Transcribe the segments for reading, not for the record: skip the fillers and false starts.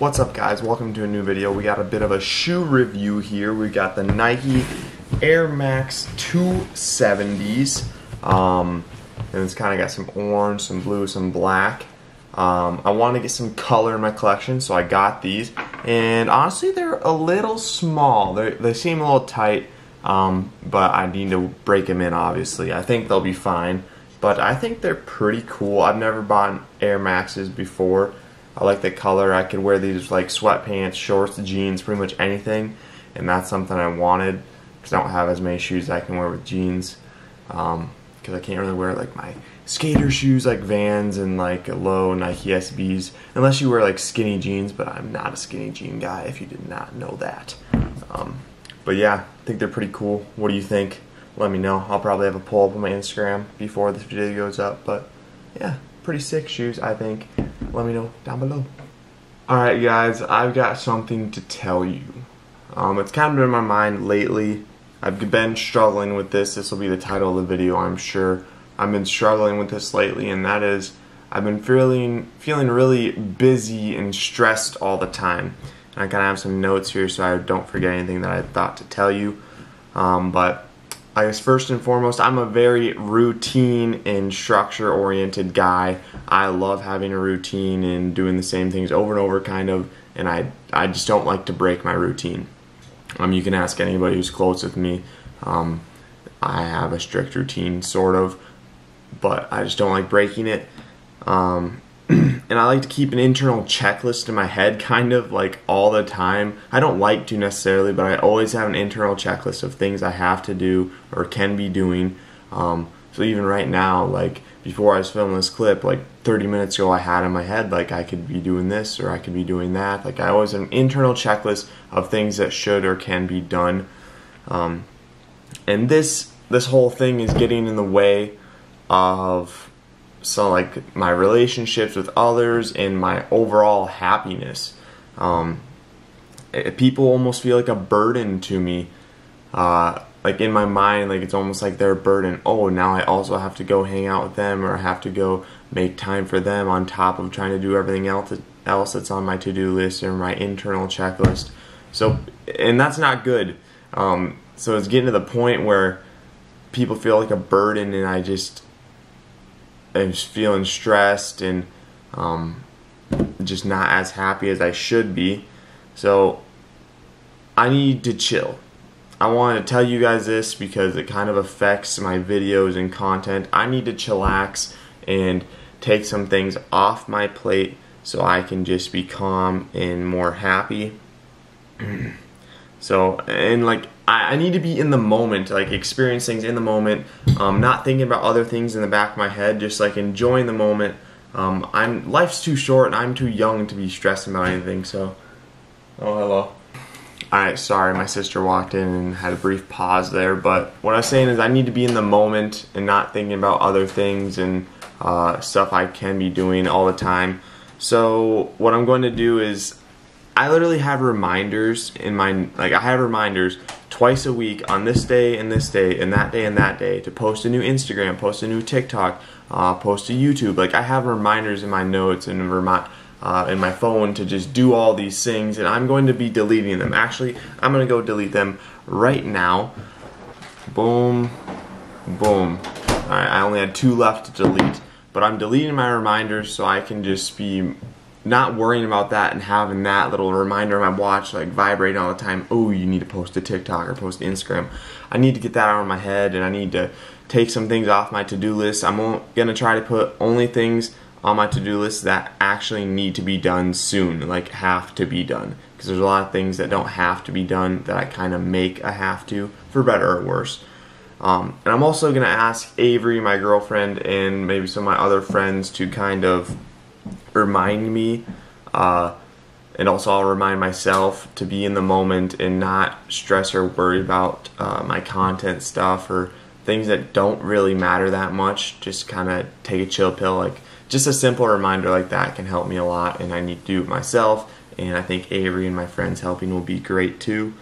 What's up, guys? Welcome to a new video. We got a bit of a shoe review here. We got the Nike Air Max 270s. And it's kind of got some orange, some blue, some black. I want to get some color in my collection, so I got these. And honestly, they're a little small. They seem a little tight, but I need to break them in, obviously. I think they'll be fine, but I think they're pretty cool. I've never bought Air Maxes before. I like the color. I could wear these like sweatpants, shorts, jeans, pretty much anything, and that's something I wanted because I don't have as many shoes I can wear with jeans, because I can't really wear like my skater shoes like Vans and like low Nike SBs unless you wear like skinny jeans, but I'm not a skinny jean guy if you did not know that. But yeah, I think they're pretty cool. What do you think? Let me know. I'll probably have a poll up on my Instagram before this video goes up, but yeah, pretty sick shoes, I think. Let me know down below. Alright guys, I've got something to tell you. It's kind of been in my mind lately. I've been struggling with this. This will be the title of the video, I'm sure. I've been struggling with this lately, and that is I've been feeling really busy and stressed all the time. And I kind of have some notes here so I don't forget anything that I thought to tell you. But I guess first and foremost, I'm a very routine and structure-oriented guy. I love having a routine and doing the same things over and over, kind of, and I just don't like to break my routine. You can ask anybody who's close with me. I have a strict routine, sort of, but I just don't like breaking it. And I like to keep an internal checklist in my head, kind of, like, all the time. I don't like to necessarily, but I always have an internal checklist of things I have to do or can be doing. So even right now, like, before I was filming this clip, like, 30 minutes ago I had in my head, like, I could be doing this or I could be doing that. Like, I always have an internal checklist of things that should or can be done. And this whole thing is getting in the way of so like my relationships with others and my overall happiness. People almost feel like a burden to me. Like in my mind, like it's almost like they're a burden. Oh, now I also have to go hang out with them, or I have to go make time for them on top of trying to do everything else that's on my to-do list or my internal checklist. So, and that's not good. So it's getting to the point where people feel like a burden, and I'm just feeling stressed and just not as happy as I should be. So I need to chill. I wanted to tell you guys this because it kind of affects my videos and content. I need to chillax and take some things off my plate so I can just be calm and more happy. So, and like, I need to be in the moment, like experience things in the moment, not thinking about other things in the back of my head, just like enjoying the moment. Life's too short and I'm too young to be stressing about anything, so. Oh, hello. Alright, sorry, my sister walked in and had a brief pause there, but what I was saying is I need to be in the moment and not thinking about other things and stuff I can be doing all the time. So, what I'm going to do is I literally have reminders in my, like I have reminders twice a week on this day and this day and that day and that day to post a new Instagram, post a new TikTok, post to YouTube. Like I have reminders in my notes and in my phone to just do all these things, and I'm going to be deleting them. Actually, I'm going to go delete them right now. Boom, boom. All right, I only had 2 left to delete, but I'm deleting my reminders so I can just be not worrying about that and having that little reminder on my watch like vibrating all the time. Oh, you need to post a TikTok or post Instagram. I need to get that out of my head, and I need to take some things off my to-do list. I'm going to try to put only things on my to-do list that actually need to be done soon, like have to be done, because there's a lot of things that don't have to be done that I kind of make a have to, for better or worse. And I'm also going to ask Avery, my girlfriend, and maybe some of my other friends to kind of remind me, and also I'll remind myself to be in the moment and not stress or worry about my content stuff or things that don't really matter that much. Just kind of take a chill pill. Like just a simple reminder like that can help me a lot, and I need to do it myself, and I think Avery and my friends helping will be great too.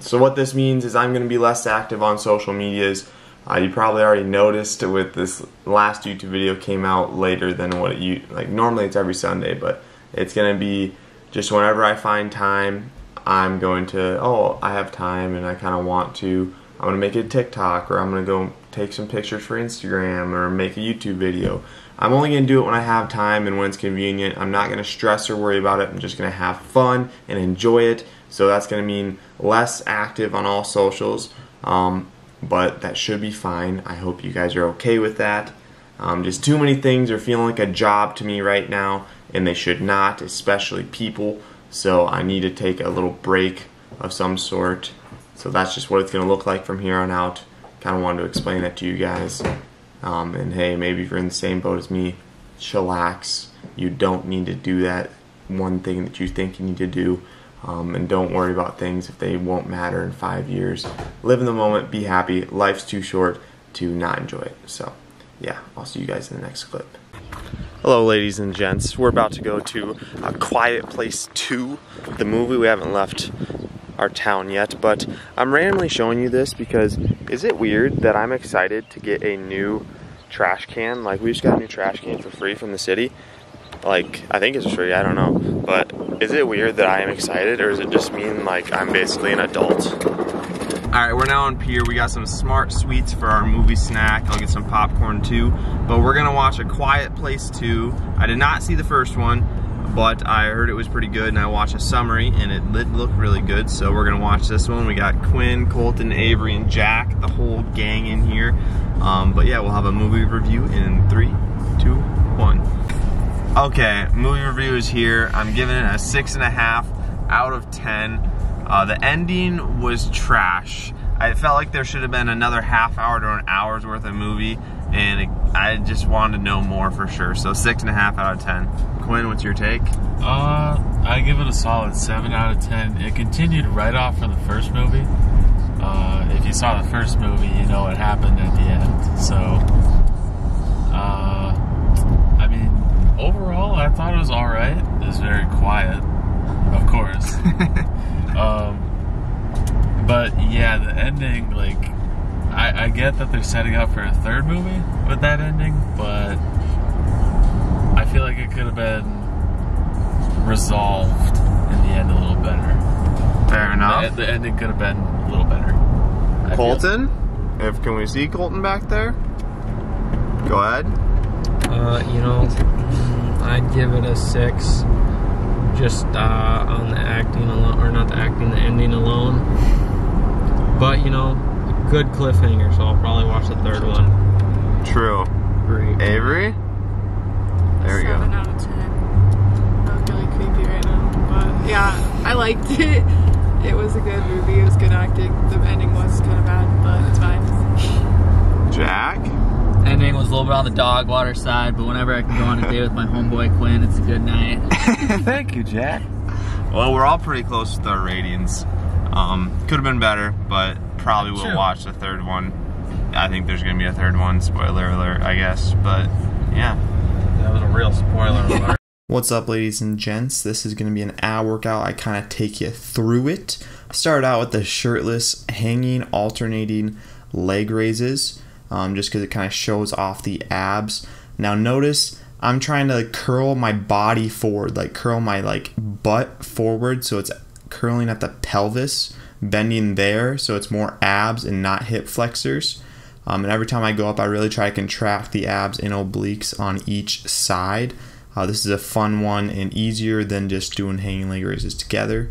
So what this means is I'm going to be less active on social medias. You probably already noticed with this last YouTube video came out later than what it normally it's every Sunday, but it's going to be just whenever I find time, I'm going to, oh, I have time and I kind of want to, I'm going to make a TikTok, or I'm going to go take some pictures for Instagram, or make a YouTube video. I'm only going to do it when I have time and when it's convenient. I'm not going to stress or worry about it. I'm just going to have fun and enjoy it. So that's going to mean less active on all socials, but that should be fine. I hope you guys are okay with that. Just too many things are feeling like a job to me right now, and they should not, especially people. So I need to take a little break of some sort. So that's just what it's going to look like from here on out. Kind of wanted to explain that to you guys. And hey, maybe if you're in the same boat as me, chillax. You don't need to do that one thing that you think you need to do. And don't worry about things if they won't matter in 5 years. Live in the moment, be happy. Life's too short to not enjoy it. So yeah, I'll see you guys in the next clip. Hello ladies and gents, we're about to go to A Quiet Place 2, the movie. We haven't left our town yet, but I'm randomly showing you this because is it weird that I'm excited to get a new trash can? Like, we just got a new trash can for free from the city. Like, I think it's free, I don't know. But is it weird that I am excited, or does it just mean like I'm basically an adult? Alright, we're now on Pier. We got some Smart Sweets for our movie snack. I'll get some popcorn too. But we're gonna watch A Quiet Place 2. I did not see the first one, but I heard it was pretty good, and I watched a summary and it did look really good. So we're gonna watch this one. We got Quinn, Colton, Avery, and Jack, the whole gang in here. But yeah, we'll have a movie review in 3, 2, 1. Okay, movie review is here. I'm giving it a 6.5 out of 10. The ending was trash. I felt like there should have been another half hour to an hour's worth of movie, and I just wanted to know more for sure. So 6.5 out of 10. Quinn, what's your take? I give it a solid 7 out of 10. It continued right off from the first movie. If you saw the first movie, you know what happened at the end. So, I mean, overall, I thought it was all right. It was very quiet, of course. But yeah, the ending, like, I get that they're setting up for a third movie with that ending, but I feel like it could have been resolved in the end a little better. Fair enough. The ending could have been a little better. Colton? Can we see Colton back there? Go ahead. You know, I'd give it a 6. Just on the acting alone, or not the acting, the ending alone. But, you know, a good cliffhanger, so I'll probably watch the third one. True. Great. Avery? There we go. 7 out of 10. I was really creepy right now. But yeah, I liked it. It was a good movie. It was good acting. The ending was kind of bad, but it's fine. Jack? Ending was a little bit on the dog water side, but whenever I can go on a date with my homeboy Quinn, it's a good night. Thank you, Jack. Well, we're all pretty close with our ratings. Could have been better, but probably will watch the third one. I think there's going to be a third one. Spoiler alert, I guess. But yeah, that was a real spoiler alert. What's up, ladies and gents? This is going to be an ab workout. I kind of take you through it. I started out with the shirtless, hanging, alternating leg raises. Just because it kind of shows off the abs. Now notice I'm trying to curl my body forward, curl my butt forward, so it's curling at the pelvis, bending there, so it's more abs and not hip flexors. And every time I go up, I really try to contract the abs and obliques on each side. This is a fun one and easier than just doing hanging leg raises together.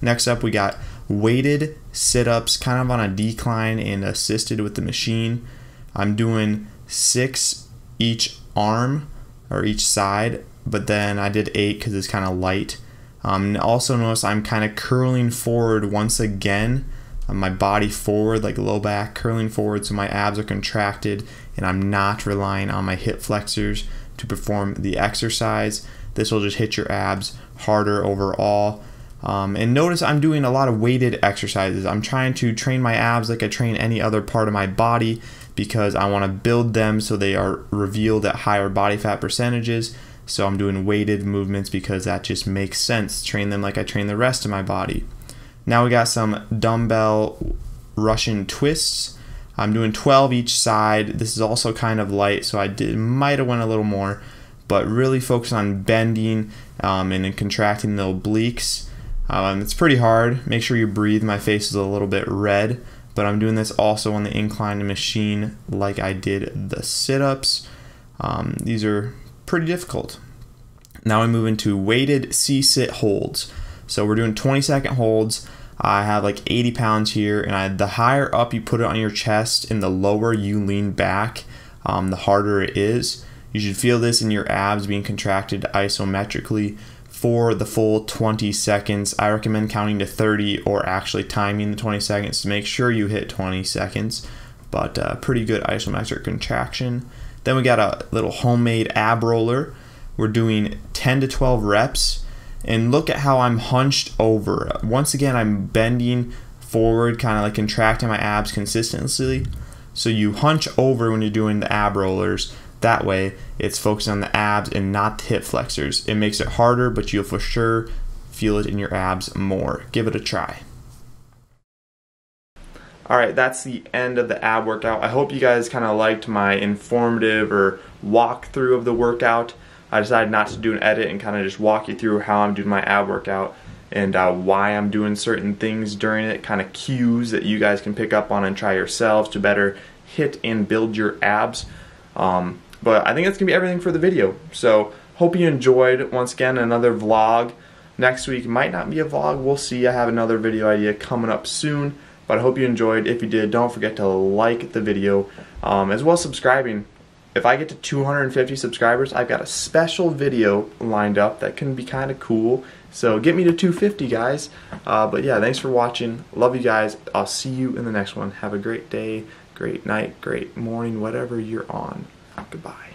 Next up, we got weighted sit-ups, kind of on a decline and assisted with the machine. I'm doing 6 each arm or each side, but then I did 8 because it's kind of light. And also notice I'm kind of curling forward once again, my body forward, like low back, curling forward, so my abs are contracted and I'm not relying on my hip flexors to perform the exercise. This will just hit your abs harder overall. And notice I'm doing a lot of weighted exercises. I'm trying to train my abs like I train any other part of my body, because I want to build them so they are revealed at higher body fat percentages. So I'm doing weighted movements because that just makes sense. Train them like I train the rest of my body. Now we got some dumbbell Russian twists. I'm doing 12 each side. This is also kind of light, so I might have went a little more. but really focus on bending and contracting the obliques. It's pretty hard. Make sure you breathe. My face is a little bit red, but I'm doing this also on the incline machine like I did the sit-ups. These are pretty difficult. Now we move into weighted C-sit holds. So we're doing 20-second holds. I have like 80 pounds here, and the higher up you put it on your chest and the lower you lean back, the harder it is. You should feel this in your abs being contracted isometrically for the full 20 seconds. I recommend counting to 30 or actually timing the 20 seconds to make sure you hit 20 seconds, but pretty good isometric contraction. Then we got a little homemade ab roller. We're doing 10 to 12 reps. And look at how I'm hunched over. Once again, I'm bending forward, kind of like contracting my abs consistently. So you hunch over when you're doing the ab rollers. That way, it's focused on the abs and not the hip flexors. It makes it harder, but you'll for sure feel it in your abs more. Give it a try. All right, that's the end of the ab workout. I hope you guys kind of liked my informative or walkthrough of the workout. I decided not to do an edit and kind of just walk you through how I'm doing my ab workout and why I'm doing certain things during it, kind of cues that you guys can pick up on and try yourselves to better hit and build your abs. But I think that's going to be everything for the video. So hope you enjoyed, once again, another vlog. Next week might not be a vlog. We'll see. I have another video idea coming up soon. But I hope you enjoyed. If you did, don't forget to like the video as well as subscribing. If I get to 250 subscribers, I've got a special video lined up that can be kind of cool. So get me to 250, guys. But yeah, thanks for watching. Love you guys. I'll see you in the next one. Have a great day, great night, great morning, whatever you're on. Goodbye.